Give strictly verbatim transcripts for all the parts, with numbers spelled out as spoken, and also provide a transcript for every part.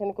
ఫంక్షన్కి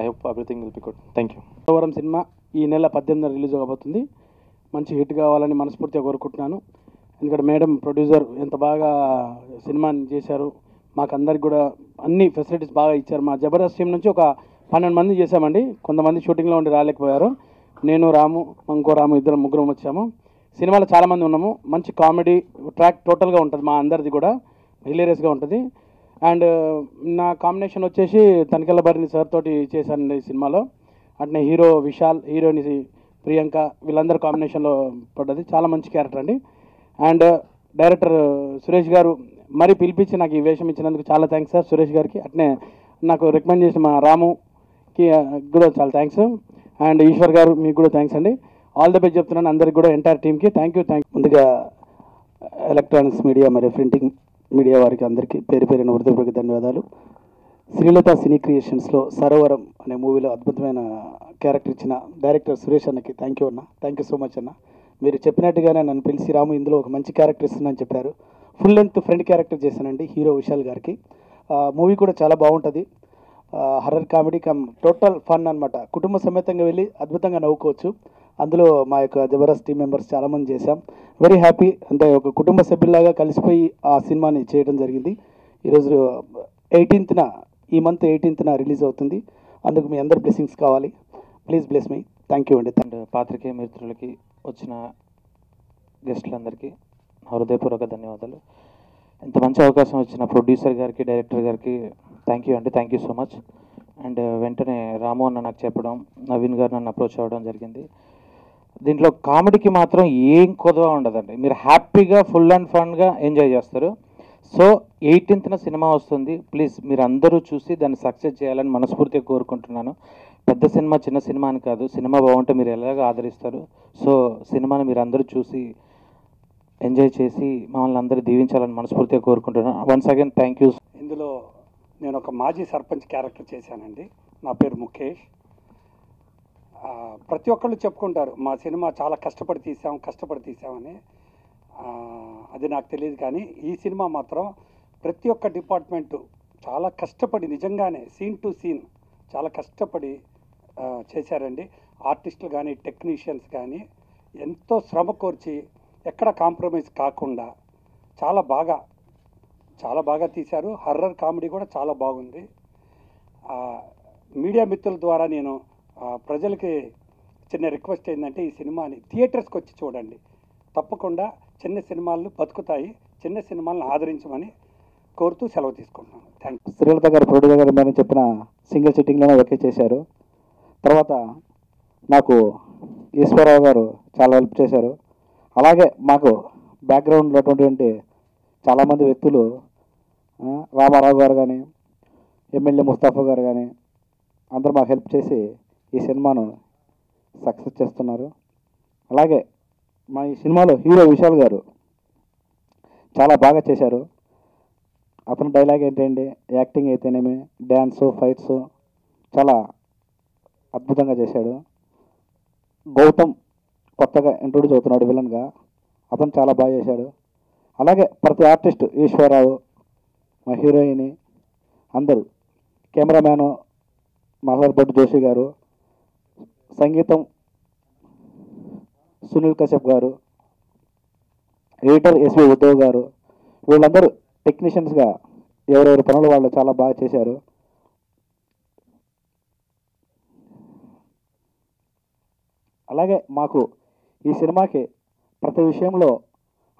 I hope everything will be good. Thank you. Sarovaram cinema ఈ నెల పద్దెనిమిదిన రిలీజ్ అవ్వబోతుంది. మంచి హిట్ కావాలని మనస్ఫూర్తిగా కోరుకుంటున్నాను. ఎందుకంటే మేడం ప్రొడ్యూసర్ ఎంత బాగా సినిమాని చేశారు, మాకు అందరికి కూడా అన్ని ఫెసిలిటీస్ బాగా ఇచ్చారు. మా జబర్దస్త్ టీం నుంచి ఒక పన్నెండు మంది చేశామండి. కొంతమంది షూటింగ్లో ఉండి రాలేకపోయారు. నేను రాము ఇంకో రాము ఇద్దరు ముగ్గురం వచ్చాము. సినిమాలో చాలామంది ఉన్నాము. మంచి కామెడీ ట్రాక్ టోటల్గా ఉంటుంది, మా అందరిది కూడా హిలేరియస్గా ఉంటుంది. అండ్ నా కాంబినేషన్ వచ్చేసి తనికెళ్ళ భరణి సార్ తోటి చేశానండి సినిమాలో. అట్నే హీరో విశాల్, హీరోయిన్ ప్రియాంక, వీళ్ళందరూ కాంబినేషన్లో పడ్డది. చాలా మంచి క్యారెక్టర్ అండి. అండ్ డైరెక్టర్ సురేష్ గారు మరీ పిలిపించి నాకు ఈ వేషం ఇచ్చినందుకు చాలా థ్యాంక్స్ సార్ సురేష్ గారికి. అట్నే నాకు రికమెండ్ చేసిన మా రాముకి కూడా చాలా థ్యాంక్స్. అండ్ ఈశ్వర్ గారు మీకు కూడా థ్యాంక్స్ అండి. ఆల్ ద బెస్ట్ చెప్తున్నాను అందరికి కూడా, ఎంటైర్ టీమ్కి థ్యాంక్ యూ థ్యాంక్ యూ ముందుగా ఎలక్ట్రానిక్స్ మీడియా మరియు ప్రింటింగ్ మీడియా వారికి అందరికీ పేరు పేరిన హృదయపూర్వక ధన్యవాదాలు. శ్రీలత సినీ క్రియేషన్స్లో సరోవరం అనే మూవీలో అద్భుతమైన క్యారెక్టర్ ఇచ్చిన డైరెక్టర్ సురేష్ అన్నకి థ్యాంక్ యూ అన్న, థ్యాంక్ యూ సో మచ్ అన్న. మీరు చెప్పినట్టుగానే నన్ను పిలిచి రాము ఇందులో ఒక మంచి క్యారెక్టర్ ఇస్తుందని చెప్పారు. ఫుల్ లెంత్ ఫ్రెండ్ క్యారెక్టర్ చేశానండి హీరో విశాల్ గారికి. మూవీ కూడా చాలా బాగుంటుంది. Horror comedy come total fun అనమాట. కుటుంబ సమేతంగా వెళ్ళి అద్భుతంగా నవ్వుకోవచ్చు. అందులో మా యొక్క జబర్దస్త్ టీం మెంబర్స్ చాలామంది చేశాం. వెరీ హ్యాపీ, అంటే ఒక కుటుంబ సభ్యుల్లాగా కలిసిపోయి ఆ సినిమాని చేయడం జరిగింది. ఈరోజు ఎయిటీన్త్న ఈ మంత్ ఎయిటీన్త్న రిలీజ్ అవుతుంది. అందుకు మీ అందరి బ్లెస్సింగ్స్ కావాలి. Please bless me. Thank you అండి. అండ్ పాత్రికేయ మిత్రులకి, వచ్చిన గెస్టులందరికీ హృదయపూర్వక ధన్యవాదాలు. ఇంత మంచి అవకాశం ఇచ్చిన ప్రొడ్యూసర్ గారికి, డైరెక్టర్ గారికి థ్యాంక్ యూ అండి. Thank you so much. And వెంటనే రాము అన్న నాకు చెప్పడం, నవీన్ గారు నన్ను అప్రోచ్ అవ్వడం జరిగింది. దీంట్లో కామెడీకి మాత్రం ఏం కొదవ ఉండదండి. మీరు హ్యాపీగా ఫుల్ అండ్ ఫన్గా ఎంజాయ్ చేస్తారు. సో ఎయిటీన్త్న సినిమా వస్తుంది. ప్లీజ్ మీరు అందరూ చూసి దాన్ని సక్సెస్ చేయాలని మనస్ఫూర్తిగా కోరుకుంటున్నాను. పెద్ద సినిమా చిన్న సినిమా అని కాదు, సినిమా బాగుంటే మీరు ఎలాగ ఆదరిస్తారు. సో సినిమాని మీరు అందరూ చూసి ఎంజాయ్ చేసి మమ్మల్ని అందరూ దీవించాలని మనస్ఫూర్తిగా కోరుకుంటున్నాను. Once again thank you. ఇందులో నేను ఒక మాజీ సర్పంచ్ క్యారెక్టర్ చేశానండి. నా పేరు ముఖేష్. ప్రతి ఒక్కళ్ళు చెప్పుకుంటారు మా సినిమా చాలా కష్టపడి తీసాం కష్టపడి తీసామని. అది నాకు తెలియదు, కానీ ఈ సినిమా మాత్రం ప్రతి ఒక్క డిపార్ట్మెంటు చాలా కష్టపడి, నిజంగానే సీన్ టు సీన్ చాలా కష్టపడి చేశారండి. ఆర్టిస్టులు కానీ టెక్నీషియన్స్ కానీ ఎంతో శ్రమ కోర్చి ఎక్కడ కాంప్రమైజ్ కాకుండా చాలా బాగా చాలా బాగా తీశారు. హర్రర్ కామెడీ కూడా చాలా బాగుంది. మీడియా మిత్రుల ద్వారా నేను ప్రజలకి చిన్న రిక్వెస్ట్ ఏంటంటే ఈ సినిమాని థియేటర్స్కి వచ్చి చూడండి. తప్పకుండా చిన్న సినిమాలు బతుకుతాయి, చిన్న సినిమాలను ఆదరించమని కోరుతూ సెలవు తీసుకుంటున్నాను. Thank you. శ్రీ లత గారు ప్రొడ్యూసర్ గారు నేను చెప్పిన సింగిల్ సిట్టింగ్లోనే ఓకే చేశారు. తర్వాత నాకు ఈశ్వరరావు గారు చాలా హెల్ప్ చేశారు. అలాగే మాకు బ్యాక్గ్రౌండ్లో ఉన్నటువంటి చాలామంది వ్యక్తులు, రామారావు గారు కానీ, ఎమ్మెల్యే ముస్తాఫా గారు కానీ అందరూ మాకు హెల్ప్ చేసి ఈ సినిమాను సక్సెస్ చేస్తున్నారు. అలాగే మా ఈ సినిమాలో హీరో విశాల్ గారు చాలా బాగా చేశారు. అతని డైలాగ్ ఏంటండి, యాక్టింగ్ అయితేనేమి, డ్యాన్సు, ఫైట్స్ చాలా అద్భుతంగా చేశాడు. గౌతమ్ కొత్తగా ఇంట్రొడ్యూస్ అవుతున్నాడు విలన్గా, అతను చాలా బాగా చేశాడు. అలాగే ప్రతి ఆర్టిస్టు, ఈశ్వరరావు, మా హీరోయిన్, అందరూ, కెమెరామ్యాను మహోర్ భట్ జోషి గారు, సంగీతం సునీల్ కశేవ్ గారు, ఎడిటర్ ఎస్వి ఉద్దవ్ గారు, వీళ్ళందరూ టెక్నీషియన్స్గా ఎవరెవరి పనులు వాళ్ళు చాలా బాగా చేశారు. అలాగే మాకు ఈ సినిమాకి ప్రతి విషయంలో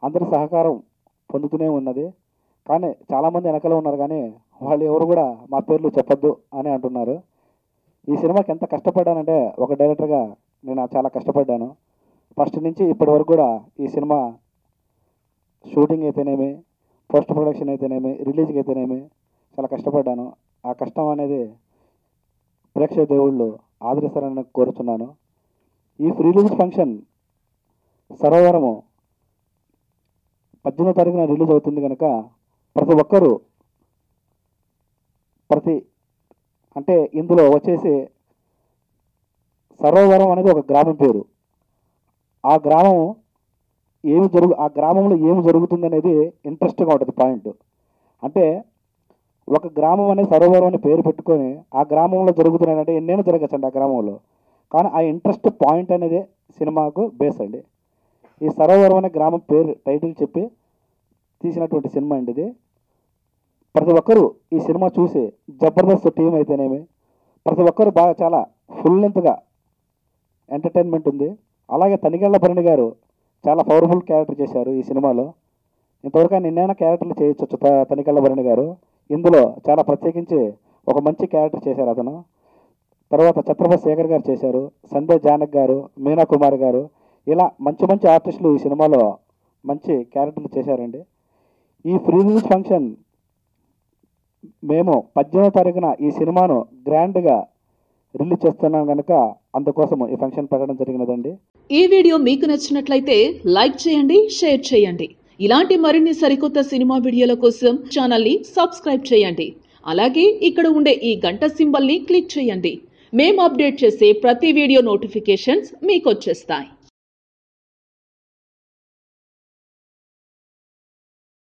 అందరి సహకారం పొందుతూనే ఉన్నది. కానీ చాలామంది వెనకలో ఉన్నారు, కానీ వాళ్ళు ఎవరు కూడా మా పేర్లు చెప్పొద్దు అని అంటున్నారు. ఈ సినిమాకి ఎంత కష్టపడ్డానంటే, ఒక డైరెక్టర్గా నేను చాలా కష్టపడ్డాను. ఫస్ట్ నుంచి ఇప్పటి వరకు కూడా ఈ సినిమా షూటింగ్ అయితేనేమి, పోస్ట్ ప్రొడక్షన్ అయితేనేమి, రిలీజ్కి అయితేనేమి చాలా కష్టపడ్డాను. ఆ కష్టం అనేది ప్రేక్షక దేవుళ్ళు ఆదరిస్తారని కోరుతున్నాను. ఈ ఫ్రీ రిలీజ్ ఫంక్షన్ సరోవరము పద్దెనిమిదో తారీఖున రిలీజ్ అవుతుంది కనుక ప్రతి ఒక్కరూ ప్రతి అంటే ఇందులో వచ్చేసి సరోవరం అనేది ఒక గ్రామం పేరు. ఆ గ్రామం ఏమి జరుగు ఆ గ్రామంలో ఏమి జరుగుతుంది అనేది ఇంట్రెస్టింగ్గా ఉంటుంది పాయింట్. అంటే ఒక గ్రామం అనేది సరోవరం అనే పేరు పెట్టుకొని ఆ గ్రామంలో జరుగుతున్నాయంటే ఎన్నైనా జరగచ్చండి ఆ గ్రామంలో, కానీ ఆ ఇంట్రెస్ట్ పాయింట్ అనేది సినిమాకు బేస్ అండి. ఈ సరోవరం అనే గ్రామం పేరు టైటిల్ చెప్పి తీసినటువంటి సినిమా అండి ఇది. ప్రతి ఒక్కరూ ఈ సినిమా చూసి జబర్దస్త్ టీం అయితేనేమి ప్రతి ఒక్కరు బాగా చాలా ఫుల్ లెంత్గా ఎంటర్టైన్మెంట్ ఉంది. అలాగే తనిగెళ్ళ భరణి గారు చాలా పవర్ఫుల్ క్యారెక్టర్ చేశారు ఈ సినిమాలో. ఇంతవరకు ఆయన ఎన్నైనా క్యారెక్టర్లు చేయొచ్చు తనిగెళ్ళ భరణి గారు, ఇందులో చాలా ప్రత్యేకించి ఒక మంచి క్యారెక్టర్ చేశారు అతను. తర్వాత ఛత్రపతి శేఖర్ గారు చేశారు, సంధ్య జానక్ గారు, మీనా కుమార్ గారు, ఇలా మంచి మంచి ఆర్టిస్టులు ఈ సినిమాలో మంచి క్యారెక్టర్లు చేశారండి. ఈ ఫ్రీ రిలీజ్ ఫంక్షన్ మేము పద్దెనిమిదో తారీఖున ఈ సినిమాను గ్రాండ్గా రిలీజ్ చేస్తున్నాం కనుక అందుకోసం ఈ ఫంక్షన్ పెట్టడం జరిగినదండి. ఈ వీడియో మీకు నచ్చినట్లయితే లైక్ చేయండి, షేర్ చేయండి. ఇలాంటి మరిన్ని సరికొత్త సినిమా వీడియోల కోసం ఛానల్ని సబ్స్క్రైబ్ చేయండి. అలాగే ఇక్కడ ఉండే ఈ గంట సింబల్ని క్లిక్ చేయండి. మేము అప్డేట్ చేసే ప్రతి వీడియో నోటిఫికేషన్స్ మీకు వచ్చేస్తాయి.